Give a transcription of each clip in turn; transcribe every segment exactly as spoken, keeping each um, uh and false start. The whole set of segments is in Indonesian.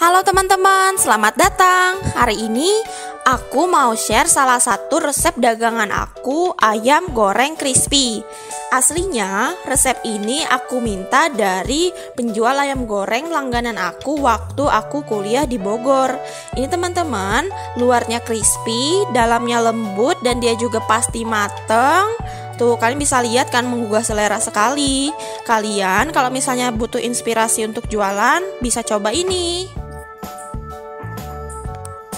Halo teman-teman, selamat datang. Hari ini aku mau share salah satu resep dagangan aku, ayam goreng crispy. Aslinya resep ini aku minta dari penjual ayam goreng langganan aku waktu aku kuliah di Bogor. Ini teman-teman, luarnya crispy, dalamnya lembut dan dia juga pasti mateng. Tuh, kalian bisa lihat kan, menggugah selera sekali. Kalian kalau misalnya butuh inspirasi untuk jualan, bisa coba ini.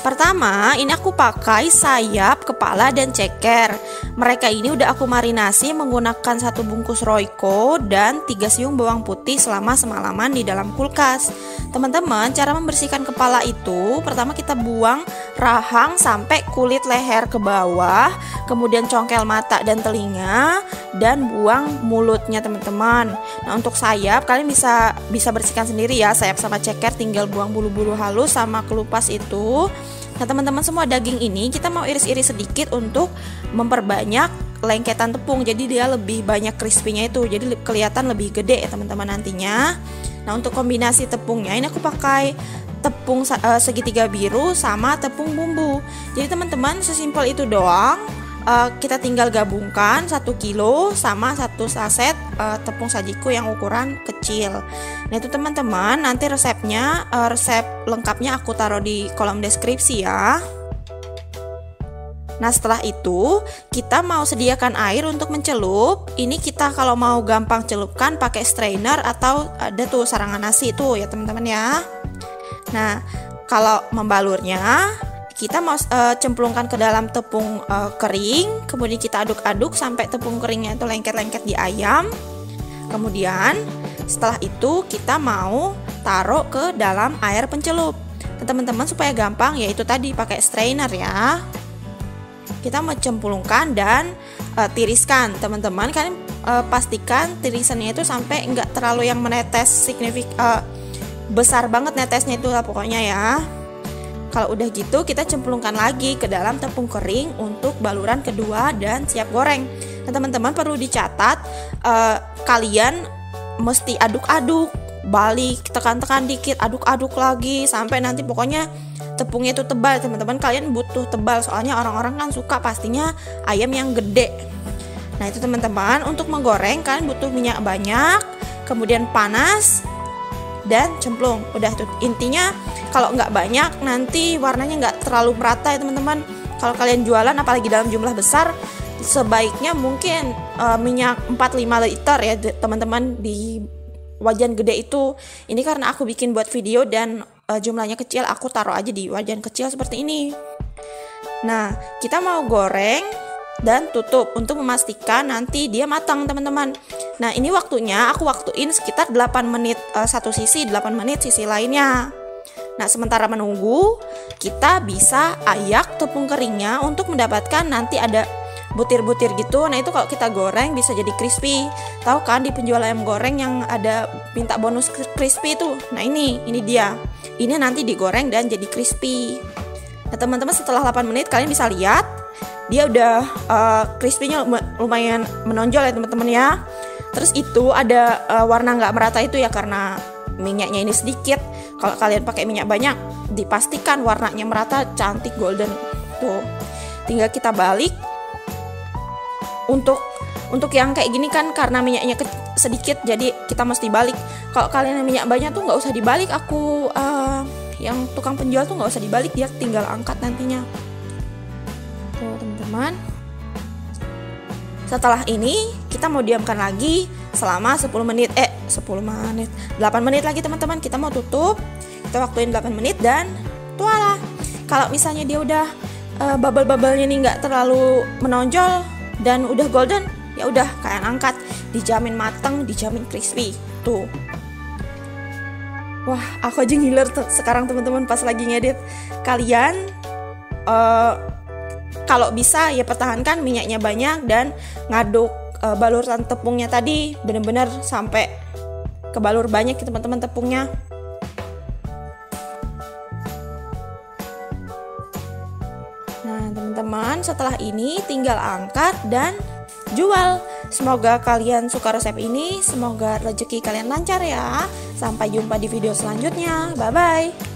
Pertama, ini aku pakai sayap, kepala, dan ceker. Mereka ini udah aku marinasi menggunakan satu bungkus Royco dan tiga siung bawang putih selama semalaman di dalam kulkas. Teman-teman, cara membersihkan kepala itu, pertama kita buang rahang sampai kulit leher ke bawah, kemudian congkel mata dan telinga, dan buang mulutnya teman-teman. Nah, untuk sayap kalian bisa bisa bersihkan sendiri ya, sayap sama ceker tinggal buang bulu-bulu halus sama kelupas itu. Nah teman-teman, semua daging ini kita mau iris-iris sedikit untuk memperbanyak lengketan tepung, jadi dia lebih banyak crispy-nya itu, jadi kelihatan lebih gede ya teman-teman nantinya. Nah untuk kombinasi tepungnya, ini aku pakai tepung uh, segitiga biru sama tepung bumbu. Jadi teman-teman, sesimpel itu doang. uh, Kita tinggal gabungkan satu kilo sama satu saset uh, tepung sajiku yang ukuran kecil. Nah itu teman-teman, nanti resepnya, uh, resep lengkapnya aku taruh di kolom deskripsi ya. Nah setelah itu kita mau sediakan air untuk mencelup. Ini kita kalau mau gampang celupkan pakai strainer atau ada tuh sarangan nasi itu ya teman-teman ya. Nah kalau membalurnya, kita mau uh, cemplungkan ke dalam tepung uh, kering, kemudian kita aduk-aduk sampai tepung keringnya itu lengket-lengket di ayam. Kemudian setelah itu kita mau taruh ke dalam air pencelup. Teman-teman, supaya gampang yaitu tadi pakai strainer ya. Kita mau cemplungkan dan uh, tiriskan. Teman-teman, kalian uh, pastikan tirisannya itu sampai nggak terlalu yang menetes signifikan, uh, besar banget netesnya itu lah pokoknya ya. Kalau udah gitu kita cemplungkan lagi ke dalam tepung kering untuk baluran kedua dan siap goreng. Nah teman-teman, perlu dicatat, uh, kalian mesti aduk-aduk, balik, tekan-tekan dikit, aduk-aduk lagi sampai nanti pokoknya tepungnya itu tebal. Teman-teman, kalian butuh tebal soalnya orang-orang kan suka pastinya ayam yang gede. Nah itu teman-teman, untuk menggoreng kalian butuh minyak banyak, kemudian panas dan cemplung. Udah tuh intinya, kalau nggak banyak nanti warnanya nggak terlalu merata ya teman-teman. Kalau kalian jualan apalagi dalam jumlah besar, sebaiknya mungkin uh, minyak empat lima liter ya teman-teman di wajan gede itu. Ini karena aku bikin buat video dan uh, jumlahnya kecil, aku taruh aja di wajan kecil seperti ini. Nah kita mau goreng dan tutup untuk memastikan nanti dia matang teman-teman. Nah ini waktunya aku waktuin sekitar delapan menit uh, satu sisi, delapan menit sisi lainnya. Nah sementara menunggu, kita bisa ayak tepung keringnya untuk mendapatkan nanti ada butir-butir gitu. Nah itu kalau kita goreng bisa jadi crispy. Tahu kan di penjual ayam goreng yang ada minta bonus crispy itu? Nah ini, ini dia. Ini nanti digoreng dan jadi crispy. Nah teman-teman, setelah delapan menit kalian bisa lihat dia udah uh, crispy-nya lumayan menonjol ya teman-teman ya. Terus itu ada uh, warna nggak merata itu ya karena minyaknya ini sedikit. Kalau kalian pakai minyak banyak, dipastikan warnanya merata, cantik golden. Tuh, tinggal kita balik. Untuk untuk yang kayak gini kan karena minyaknya sedikit, jadi kita mesti balik. Kalau kalian yang minyak banyak tuh nggak usah dibalik. Aku uh, yang tukang penjual tuh nggak usah dibalik, dia tinggal angkat nantinya. Tuh teman-teman. Setelah ini kita mau diamkan lagi selama sepuluh menit eh sepuluh menit delapan menit lagi teman-teman. Kita mau tutup, kita waktuin delapan menit dan tualah. Kalau misalnya dia udah uh, bubble-bubblenya ini nggak terlalu menonjol dan udah golden, ya udah kalian angkat, dijamin matang, dijamin crispy. Tuh, wah aku aja ngiler sekarang teman-teman pas lagi ngedit. Kalian uh, kalau bisa ya pertahankan minyaknya banyak dan ngaduk e, baluran tepungnya tadi bener-bener sampai kebalur banyak ya teman-teman tepungnya. Nah teman-teman, setelah ini tinggal angkat dan jual. Semoga kalian suka resep ini, semoga rezeki kalian lancar ya. Sampai jumpa di video selanjutnya, bye-bye.